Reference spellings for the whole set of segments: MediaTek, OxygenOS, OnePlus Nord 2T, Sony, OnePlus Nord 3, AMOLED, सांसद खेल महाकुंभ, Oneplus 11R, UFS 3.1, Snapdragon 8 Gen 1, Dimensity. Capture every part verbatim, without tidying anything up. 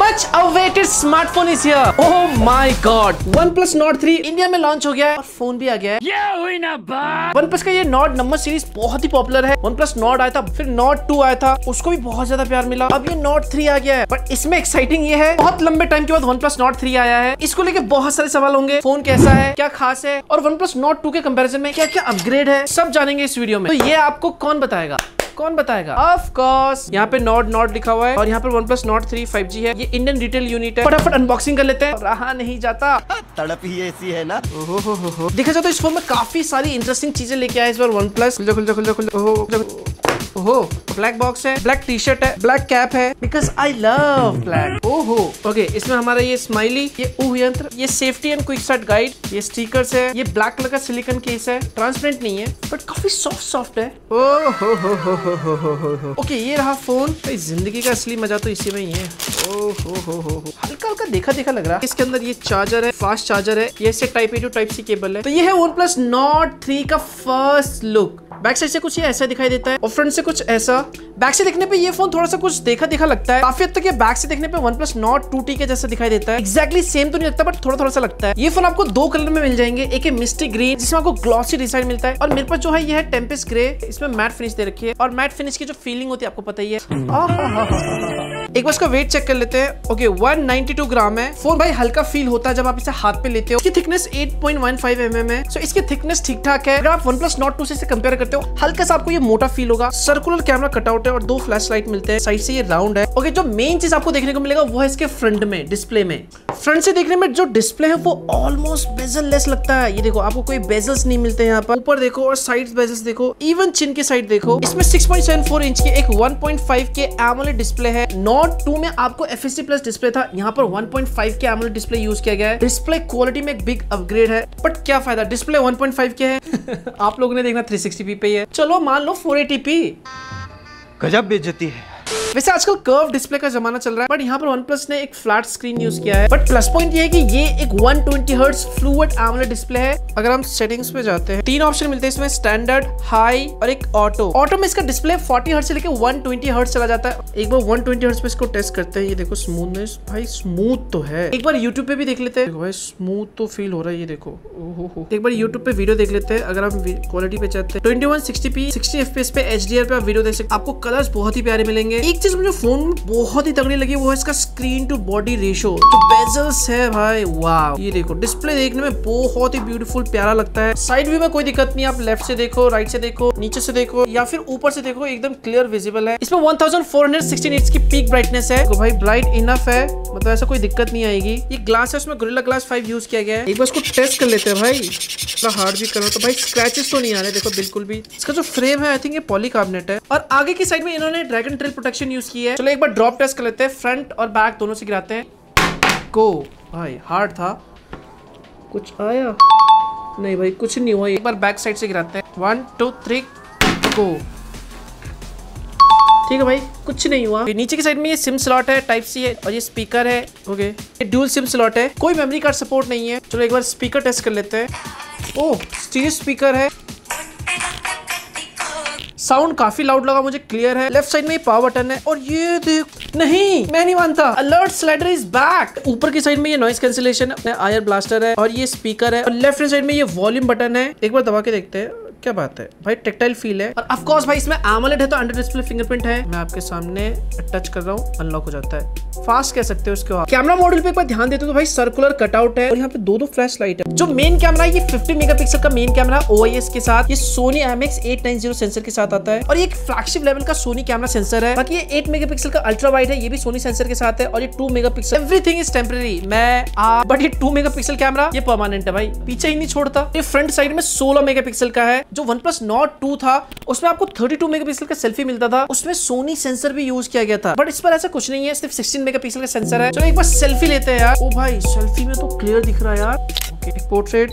much awaited smartphone is here. Oh my God, OnePlus Nord three India में launch हो गया है और फोन भी आ गया है। ये हुई ना बात। OnePlus का ये Nord नंबर सीरीज बहुत ही पॉपुलर है। OnePlus Nord आया था, फिर Nord टू आया था, उसको भी बहुत ज्यादा प्यार मिला। अब ये Nord थ्री आ गया है, बट इसमें एक्साइटिंग ये है बहुत लंबे टाइम के बाद OnePlus Nord थ्री आया है। इसको लेके बहुत सारे सवाल होंगे, फोन कैसा है, क्या खास है और OnePlus Nord टू के कंपेरिजन में क्या क्या अपग्रेड है, सब जानेंगे इस वीडियो में। तो ये आपको कौन बताएगा, कौन बताएगा? ऑफ कोर्स यहाँ पे Nord Nord लिखा हुआ है और यहाँ पर OnePlus Nord three five G है। ये इंडियन रिटेल यूनिट है, फटाफट अनबॉक्सिंग कर लेते हैं, रहा नहीं जाता, तड़प ही ऐसी है ना। ओहो, देखा जाए तो इस फोन में काफी सारी इंटरेस्टिंग चीजें लेके आए इस बार OnePlus। खुल खुल खुल खुल ओहो, ब्लैक बॉक्स है, ब्लैक टी शर्ट है, ब्लैक कैप है, बिकॉज आई लव ब्लैक। ओहो, ओके, इसमें हमारा ये स्माइली, ये ऊह यंत्र, ये safety and quick start guide, ये स्टिकर्स है, ये ब्लैक कलर का सिलिकॉन केस है, ट्रांसपेरेंट नहीं है बट काफी सॉफ्ट सॉफ्ट है। ओहो हो हो हो हो हो हो हो। ओके, ये रहा फोन। तो जिंदगी का असली मजा तो इसी में ही है। ओहो हो हो हो, हल्का हल्का देखा देखा लग रहा है। इसके अंदर ये चार्जर है, फास्ट चार्जर है, ये type A to type C cable है। तो ये है OnePlus Nord थ्री का फर्स्ट लुक। बैक साइड से कुछ ये ऐसा दिखाई देता है और फ्रंट से कुछ ऐसा। बैक से देखने पे ये फोन थोड़ा सा कुछ देखा देखा लगता है, काफी हद तक ये बैक से देखने पे OnePlus Nord टू टी के जैसा दिखाई देता है। एक्जैक्टली सेम तो नहीं लगता बट थोड़ा थोड़ा सा लगता है। ये फोन आपको दो कलर में मिल जाएंगे, एक है मिस्टी ग्रीन जिसमें आपको ग्लॉसी डिजाइन मिलता है और मेरे पास जो है ये है टेम्पेस्ट ग्रे, इसमें मैट फिनिश दे रखी है और मैट फिनिश की जो फीलिंग होती है आपको पता ही है। एक बार इसका वेट चेक कर लेते हैं। Okay, one ninety two gram है। फोन भाई हल्का फील होता है जब आप इसे हाथ पे लेते हो। इसकी thickness eight point one five MM है, सो इसकी थिकनेस ठीक ठाक है। अगर आप OnePlus Nord टू से इसे कंपेयर करते हो, हल्का सा आपको ये मोटा फील होगा। सर्कुलर कैमरा कटआउट और दो फ्लैश लाइट मिलते हैं, साइड से ये राउंड है। ओके, जो मेन चीज आपको देखने को मिलेगा वो है इसके फ्रंट में, डिस्प्ले में। फ्रंट से देखने में जो डिस्प्ले है वो ऑलमोस्ट बेजल लेस लगता है। ये देखो, आपको कोई बेजल्स नहीं मिलते हैं यहाँ पर। ऊपर देखो और साइड बेजल्स देखो, इवन चिन की साइड देखो। इसमें six point seven four inch की एक one point five K AMOLED display है। Nord टू में आपको F S D plus display था, यहाँ पर one point five K AMOLED display use किया गया है। डिस्प्ले क्वालिटी में एक बिग अपग्रेड है, बट क्या फायदा, डिस्प्ले वन पॉइंट फाइव के है। आप लोगों ने देखना थ्री सिक्स्टी पी पे है, चलो मान लो फोर एटी पी। गजब बेइज्जती है। वैसे आजकल कर्व डिस्प्ले का जमाना चल रहा है, बट यहाँ पर OnePlus ने एक फ्लैट स्क्रीन यूज किया है। बट प्लस पॉइंट ये है कि ये एक one twenty hertz fluid AMOLED display है। अगर हम सेटिंग्स पे जाते हैं, तीन ऑप्शन मिलते हैं इसमें, स्टैंडर्ड, हाई और एक ऑटो। ऑटो में इसका डिस्प्ले फोर्टी हर्ट्ज से लेके वन ट्वेंटी हर्ट्ज चला जाता है। एक बार वन ट्वेंटी हर्ट्ज पे इसको टेस्ट करते हैं। ये देखो स्मूथनेस, भाई स्मूथ तो है। एक बार यूट्यूब पे भी देख लेते हैं, भाई स्मूथ तो फील हो रहा है। ये देखो, ओहो, एक बार यूट्यूब पे वीडियो देख लेते हैं। अगर हम क्वालिटी पे चाहते हैं, twenty one sixty P sixty FPS पे एचडीआर पे आप वीडियो देख सकते। आपको कलर्स बहुत ही प्यारे मिलेंगे। एक चीज मुझे फोन बहुत ही तगड़ी लगी वो है इसका स्क्रीन टू बॉडी रेशियो, जो बेजल्स है भाई, वाव। ये देखो, डिस्प्ले देखने में बहुत ही ब्यूटीफुल प्यारा लगता है। साइड व्यू में कोई दिक्कत नहीं, आप लेफ्ट से देखो, राइट से देखो, नीचे से देखो या फिर ऊपर से देखो, एकदम क्लियर विजिबल है। इसमें one thousand four hundred sixty nits की पीक ब्राइटनेस है, तो भाई ब्राइट इनफ है, मतलब ऐसा कोई दिक्कत नहीं आएगी। ये ग्लास है, उसमें Gorilla Glass फाइव यूज किया गया है। एक बार इसको टेस्ट कर लेते हैं भाई, थोड़ा हार्ड भी करो तो भाई स्क्रैचेस तो नहीं आ रहे, देखो बिल्कुल भी। इसका जो फ्रेम है आई थिंक ये पॉलीकार्बोनेट है और आगे की साइड में इन्होंने ड्रैगन ट्रेल प्रोटेक्शन यूज की है। चलो एक बार ड्रॉप टेस्ट कर लेते हैं, फ्रंट और बैक दोनों से गिराते हैं। गो। भाई हार्ड था, कुछ आया नहीं भाई, कुछ नहीं हुआ। एक बार बैक साइड से गिराते हैं, वन टू थ्री गो। ठीक है भाई, कुछ नहीं हुआ। नीचे की साइड में ये सिम स्लॉट है, टाइप सी है और ये स्पीकर है। ओके, ये ड्यूल सिम स्लॉट है, कोई मेमोरी कार्ड सपोर्ट नहीं है। चलो एक बार स्पीकर टेस्ट कर लेते हैं। ओह, स्टीरियो स्पीकर है, साउंड काफी लाउड लगा मुझे, क्लियर है। लेफ्ट साइड में ये पावर बटन है और ये देख, नहीं मैं नहीं मानता, अलर्ट स्लाइडर इज बैक। ऊपर की साइड में ये नॉइस कैंसिलेशन है, आयर ब्लास्टर है और ये स्पीकर है और लेफ्ट साइड में ये वॉल्यूम बटन है। एक बार दबा के देखते हैं, क्या बात है भाई, टेक्टाइल फील है। और ऑफ कोर्स भाई इसमें AMOLED है तो अंडर डिस्प्ले फिंगरप्रिंट है। मैं आपके सामने टच कर रहा हूँ, अनलॉक हो जाता है, फास्ट कह सकते हो इसको आप। कैमरा मॉड्यूल पे एक बार ध्यान देते हो तो भाई सर्कुलर कटआउट है और यहाँ पे दो दो फ्लैश लाइट है। जो मेन कैमरा है ये फिफ्टी मेगापिक्सल का main camera O I S के साथ, ये Sony I M X eight ninety sensor के साथ आता है और ये एक फ्लैगशिप लेवल का Sony कैमरा सेंसर है। बाकी ये एट मेगापिक्सल का अल्ट्रा वाइड है, ये भी Sony सेंसर के साथ है और ये two megapixel. Everything is temporary, मैं आप बट ये टू मेगापिक्सल कैमरा ये परमानेंट है भाई, पीछे ही नहीं छोड़ता। ये फ्रंट साइड में सोलह मेगापिक्सल का है। जो OnePlus Nord टू था उसमें आपको थर्टी टू मेगापिक्सल का सेल्फी मिलता था, उसमें Sony सेंसर भी यूज किया गया था, बट इस पर ऐसा कुछ नहीं है, सिर्फ सिक्सटीन मेगापिक्सल का सेंसर है। चलो एक बार सेल्फी लेते हैं यार। ओ भाई, सेल्फी में तो क्लियर दिख रहा है यार। ओके, पोर्ट्रेट,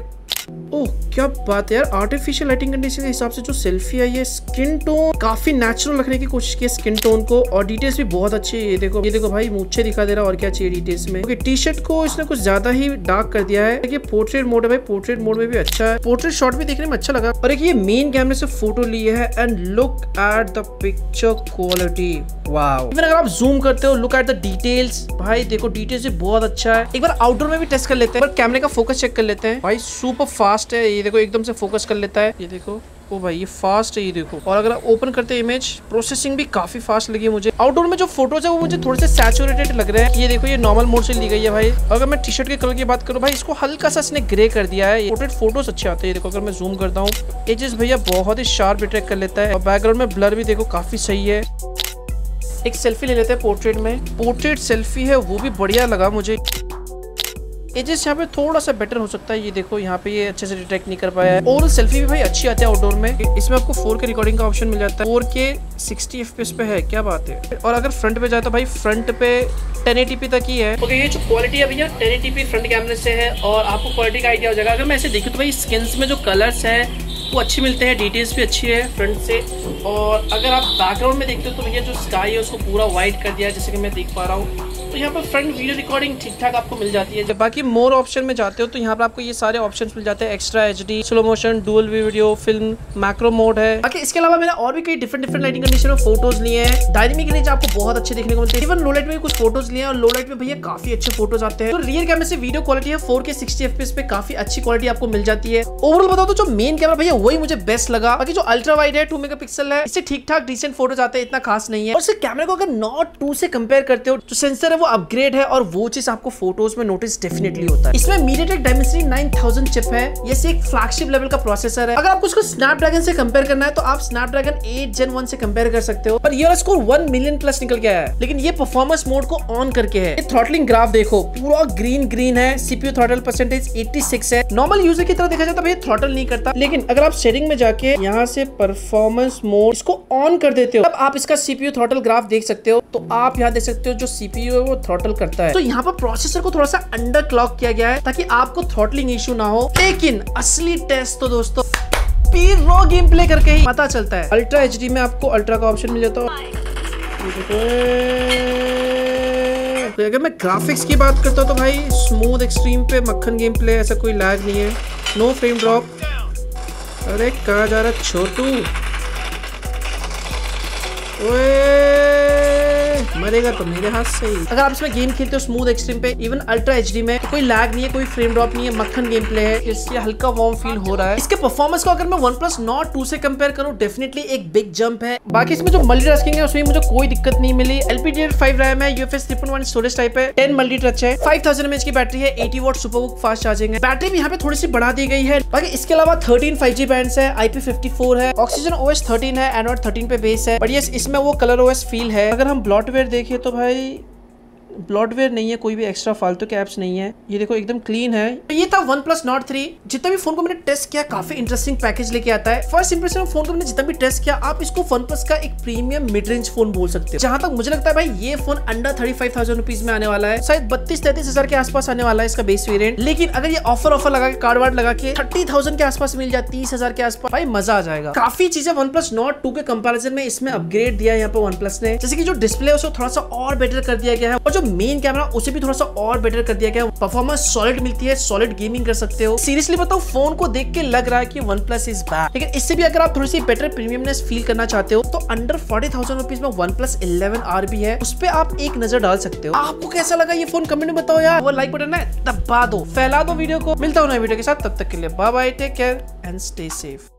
ओह क्या बात है यार, आर्टिफिशियल लाइटिंग कंडीशन के हिसाब से जो सेल्फी आई है, स्किन टोन काफी नेचुरल रखने की कोशिश की स्किन टोन को, और डिटेल्स भी बहुत अच्छी है। ये देखो ये देखो भाई मुझे दिखा दे रहा, और क्या चाहिए डिटेल्स में। ओके, टी शर्ट को इसने कुछ ज्यादा ही डार्क कर दिया है। देखिए पोर्ट्रेट मोड है भाई, पोर्ट्रेट मोड में भी अच्छा है, पोर्ट्रेट शॉट भी देखने में अच्छा लगा। और एक ये मेन कैमरे से फोटो ली है and look at the picture quality, wow. अगर आप जूम करते हो, लुक एट द डिटेल्स भाई, देखो डिटेल्स भी बहुत अच्छा है। एक बार आउटडोर में भी टेस्ट कर लेते हैं, कैमरे का फोकस चेक कर लेते हैं। भाई सुपर फास्ट है, ये देखो एकदम से फोकस कर लेता है। ये देखो ओ भाई ये फास्ट है, ये देखो। और अगर आप ओपन करते हैं इमेज, प्रोसेसिंग भी काफी फास्ट लगी मुझे। आउटडोर में जो फोटोज है वो मुझे थोड़े से सैचुरेटेड लग रहे हैं। ये देखो ये नॉर्मल मोड से ली गई है भाई। अगर मैं टी शर्ट के कलर की बात करूँ भाई, इसको हल्का सा इसने ग्रे कर दिया है। पोर्ट्रेट फोटोज अच्छे आते हैं। देखो अगर मैं जूम करता हूँ, एजेस भैया बहुत ही शार्प अट्रैक्ट कर लेता है। और बैकग्राउंड में ब्लर भी देखो काफी सही है। एक सेल्फी ले लेते हैं पोर्ट्रेट में, पोर्ट्रेट सेल्फी है वो भी बढ़िया लगा मुझे। एजेस यहाँ पे थोड़ा सा बेटर हो सकता है। ये देखो यहाँ पे ये अच्छे से डिटेक्ट नहीं कर पाया है। और सेल्फी भी भाई अच्छी आती है आउटडोर में। इसमें आपको फोर के रिकॉर्डिंग का ऑप्शन मिल जाता है, फोर के सिक्सटी एफपीएस पे है, क्या बात है। और अगर फ्रंट पे जाता भाई, फ्रंट पे टेन एटी पी तक ही है। ओके, ये जो क्वालिटी है भैया टेन एटी पी फ्रंट कैमरे से है, और आपको क्वालिटी का आइडिया हो जाएगा। अगर मैं ऐसे देखूँ तो भाई स्किन्स में जो कलर्स है वो अच्छे मिलते हैं, डिटेल्स भी अच्छी है फ्रंट से। और अगर आप बैकग्राउंड में देखते हो तो भैया जो स्काई है उसको पूरा वाइट कर दिया है, जैसे कि मैं देख पा रहा हूँ। तो यहाँ पर फ्रंट वीडियो रिकॉर्डिंग ठीक ठाक आपको मिल जाती है। जब बाकी मोर ऑप्शन में जाते हो तो यहाँ पर आपको ये सारे ऑप्शंस मिल जाते हैं, extra HD, slow motion, dual video, film, macro mode है। बाकी इसके अलावा मैंने और भी कई डिफरेंट डिफरेंट लाइटिंग कंडीशन में फोटोज लिए हैं। डायनेमिक रेंज आपको बहुत अच्छे देखने को मिलते हैं। इवन लो लाइट में कुछ फोटोज लिए हैं, और लो लाइट में भैया काफी अच्छे फोटोज आते हैं। तो रियर कैमरे से वीडियो क्वालिटी है फोर के सिक्सटी एफपीएस पे काफी अच्छी क्वालिटी आपको मिल जाती है। ओवरऑल बताओ तो जो मेन कैमरा भैया वही मुझे बेस्ट लगा। बाकी जो अल्ट्रा वाइड है, टू मेगा पिक्सल है, इससे ठीक ठाक डिसेंट फोटोज आते हैं, इतना खास नहीं है। और सिर्फ कैमरे को अगर नॉट टू से कंपेयर करते हो, जो सेंसर है वो अपग्रेड है, और वो चीज आपको फोटोज में नोटिस डेफिनेटली होता है। इसमें MediaTek Dimensity nine thousand chip है, ये एक फ्लैगशिप लेवल का प्रोसेसर है। अगर आपको इसको स्नैपड्रैगन से कंपेयर करना है तो आप स्नैपड्रैगन एट जेन वन से कंपेयर कर सकते हो। पर ये वाला स्कोर वन मिलियन प्लस निकल गया है, लेकिन ये परफॉर्मेंस मोड को ऑन करके है। ये थ्रॉटलिंग ग्राफ देखो पूरा ग्रीन ग्रीन है, CPU throttle percentage eighty six है। नॉर्मल यूजर की तरह देखा जाता है ये थ्रॉटल नहीं करता, लेकिन अगर आप सेटिंग में जाके यहाँ से परफॉर्मेंस मोड इसको ऑन कर देते हो, अब आप इसका सीपीयू थ्रॉटल ग्राफ देख सकते हो। तो आप यहाँ देख सकते हो जो सीपीयू है वो थ्रॉटल करता है। तो यहाँ पर प्रोसेसर को थोड़ा सा अंडर क्लॉक किया गया है ताकि आपको थ्रॉटलिंग इशू ना हो। लेकिन असली टेस्ट तो दोस्तों रो गेम प्ले करके ही पता चलता है। अल्ट्रा एचडी में आपको अल्ट्रा का ऑप्शन मिल जाता है। अगर मैं ग्राफिक्स की बात करता हूँ तो भाई स्मूथ एक्सट्रीम पे मक्खन गेम प्ले, ऐसा कोई लैग नहीं है, नो फ्रेम ड्रॉप। अरे कहाँ जा रहा छोटू, मरेगा तो मेरे हाथ से ही। अगर आप इसमें गेम खेलते हो स्मूथ एक्सट्रीम पे, इवन अल्ट्रा एचडी में, तो कोई लैग नहीं है, कोई फ्रेम ड्रॉप नहीं है, मक्खन गेम प्ले है, इसलिए हल्का वार्म फील हो रहा है। इसके परफॉर्मेंस को अगर मैं OnePlus Nord टू से कंपेयर करूँ, डेफिनेटली एक बिग जंप है। बाकी इसमें जो मल्टीटास्किंग है उसमें मुझे कोई दिक्कत नहीं मिली। L P D D R five RAM है, UFS three point one storage type है, टेन मल्टी टच है, five thousand M H battery है, eighty watt SUPERVOOC fast charging है। बैटरी भी यहाँ पे थोड़ी सी बढ़ा दी गई है। बाकी इसके अलावा थर्टीन फाइव जी बैंड है, आई पी फिफ्टी फोर है, ऑक्सीजन ओ एस थर्टीन है, एंड्रॉइड थर्टीन पे बेस है। बट यस इसमें वो कलर ओएस फील है। अगर हम ब्लॉटवेयर देखिए तो भाई ब्लॉटवेयर नहीं है, कोई भी एक्स्ट्रा फालतू के ऐप्स नहीं है, ये देखो एकदम क्लीन है। ये था OnePlus Nord थ्री। जितना भी फोन को मैंने टेस्ट किया काफी इंटरेस्टिंग पैकेज लेके आता है। फर्स्ट इंप्रेशन ऑफ फोन को मैंने जितना भी टेस्ट किया, आप इसको OnePlus का एक प्रीमियम मिड रेंज फोन बोल सकते हो। जहां तक मुझे लगता है भाई ये phone under thirty five thousand rupees में आने वाला है, शायद बत्तीस तैतीस हजार के आसपास आने वाला है इसका बेस वेरियंट। लेकिन अगर ये ऑफर ऑफर लगा के कार्ड वार्ड लगा के थर्टी थाउजेंड के आसपास मिल जाए, तीस हजार के आसपास, भाई मजा आ जाएगा। काफी चीजें OnePlus Nord टू के कंपेरिजन में इसमें अपग्रेड दिया है यहाँ पे OnePlus ने, जैसे कि जो डिस्प्ले उसको थोड़ा सा और बेटर कर दिया गया है, और जो मेन कैमरा उसे भी थोड़ा सा और बेटर कर दिया गया। परफॉर्मेंस सॉलिड मिलती है, सॉलिड गेमिंग कर सकते हो। सीरियसली बताओ फोन को देख के लग रहा है कि OnePlus इज बैक। लेकिन इससे भी अगर आप थोड़ी सी बेटर प्रीमियमनेस फील करना चाहते हो तो अंडर फोर्टी थाउजेंड रुपीज में OnePlus इलेवन आर भी है, उस पर आप एक नजर डाल सकते हो। आपको कैसा लगा ये फोन कमेंट में बताओ यार। वो लाइक बटन है दबा दो, फैला दो वीडियो को। मिलता हूँ नए वीडियो के साथ, तब तक के लिए bye bye, take care and stay safe.